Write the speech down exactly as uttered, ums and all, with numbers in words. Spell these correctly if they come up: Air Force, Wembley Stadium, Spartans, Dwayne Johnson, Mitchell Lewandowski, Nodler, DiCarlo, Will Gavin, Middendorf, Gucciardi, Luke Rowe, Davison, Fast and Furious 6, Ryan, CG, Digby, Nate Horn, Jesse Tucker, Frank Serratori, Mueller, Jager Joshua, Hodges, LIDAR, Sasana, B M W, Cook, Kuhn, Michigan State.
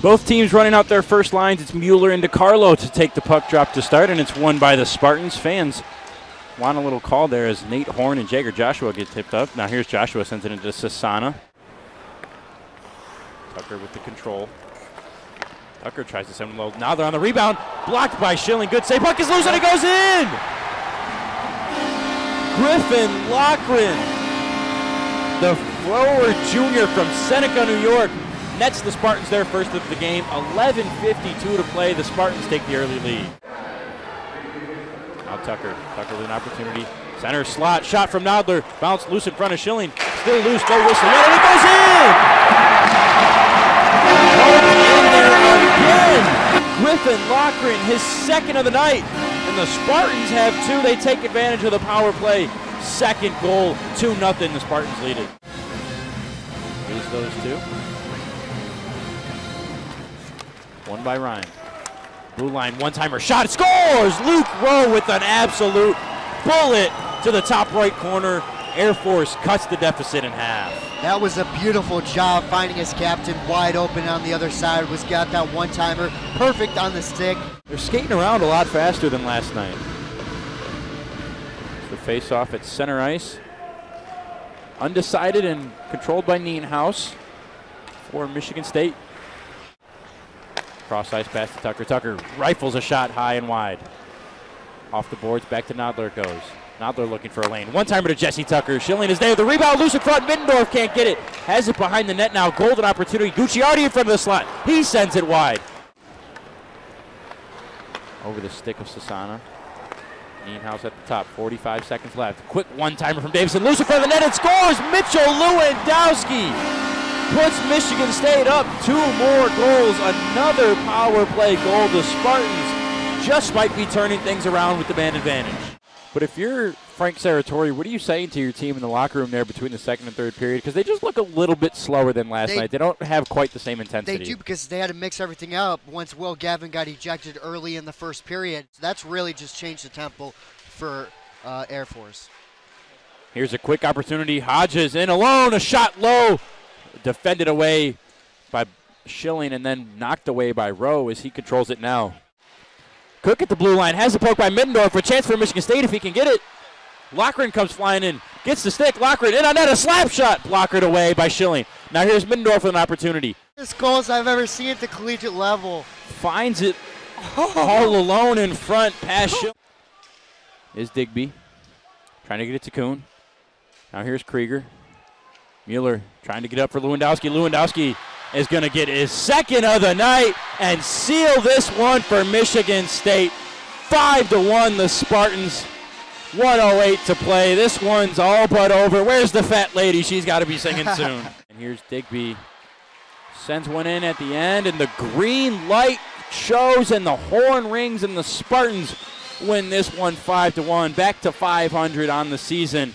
Both teams running out their first lines. It's Mueller and DiCarlo to take the puck drop to start, and it's won by the Spartans. Fans want a little call there as Nate Horn and Jager Joshua get tipped up. Now here's Joshua, sends it into Sasana. Tucker with the control. Tucker tries to send him low. Now they're on the rebound. Blocked by Schilling. Good save. Puck is loose and it goes in! Griffin Loughran, the thrower junior from Seneca, New York, nets the Spartans their first of the game. eleven fifty-two to play. The Spartans take the early lead. Now Tucker. Tucker with an opportunity. Center slot. Shot from Nodler. Bounce loose in front of Schilling. Still loose. No whistle. And it goes in! In there again! Griffin Loughran, his second of the night. And the Spartans have two. They take advantage of the power play. Second goal. two nothing. The Spartans lead it. Here's those two. One by Ryan. Blue line, one-timer shot, scores! Luke Rowe with an absolute bullet to the top right corner. Air Force cuts the deficit in half. That was a beautiful job finding his captain wide open on the other side. Was got that one-timer, perfect on the stick. They're skating around a lot faster than last night. It's the face-off at center ice. Undecided and controlled by Nienhaus for Michigan State. Cross ice pass to Tucker. Tucker rifles a shot high and wide. Off the boards, back to Nodler goes. Nodler looking for a lane. One-timer to Jesse Tucker. Schilling is there. The rebound loose in front. Middendorf can't get it. Has it behind the net now. Golden opportunity. Gucciardi in front of the slot. He sends it wide. Over the stick of Sasana. Nienhaus at the top. forty-five seconds left. Quick one-timer from Davison. Loose in front of the net. It scores. Mitchell Lewandowski puts Michigan State up two more goals. Another power play goal. The Spartans just might be turning things around with the man advantage. But if you're Frank Serratori, what are you saying to your team in the locker room there between the second and third period? Because they just look a little bit slower than last they, night. They don't have quite the same intensity. They do, because they had to mix everything up once Will Gavin got ejected early in the first period. So that's really just changed the tempo for uh, Air Force. Here's a quick opportunity. Hodges in alone. A shot low. Defended away by Schilling and then knocked away by Rowe as he controls it now. Cook at the blue line, has the poke by Middendorf for a chance for Michigan State if he can get it. Loughran comes flying in, gets the stick. Loughran in on that, a slap shot. Blocked away by Schilling. Now here's Middendorf with an opportunity. Best goals I've ever seen at the collegiate level. Finds it all alone in front past Schilling. Is Digby trying to get it to Kuhn. Now here's Krieger. Mueller trying to get up for Lewandowski. Lewandowski is going to get his second of the night and seal this one for Michigan State. five to one, the Spartans. one oh eight to play. This one's all but over. Where's the fat lady? She's got to be singing soon. And here's Digby. Sends one in at the end, and the green light shows, and the horn rings, and the Spartans win this one five to one. Back to five hundred on the season.